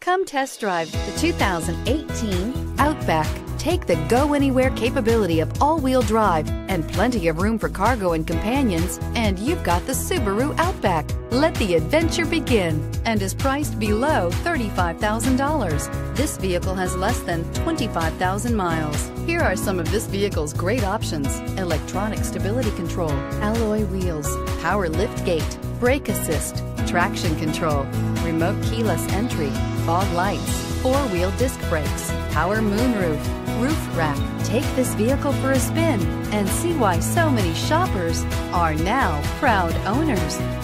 Come test drive the 2018 Outback. Take the go-anywhere capability of all-wheel drive and plenty of room for cargo and companions, and you've got the Subaru Outback. Let the adventure begin, and is priced below $35,000. This vehicle has less than 25,000 miles. Here are some of this vehicle's great options: electronic stability control, alloy wheels, power lift gate, brake assist, traction control, remote keyless entry, fog lights, four-wheel disc brakes, power moonroof, roof rack. Take this vehicle for a spin and see why so many shoppers are now proud owners.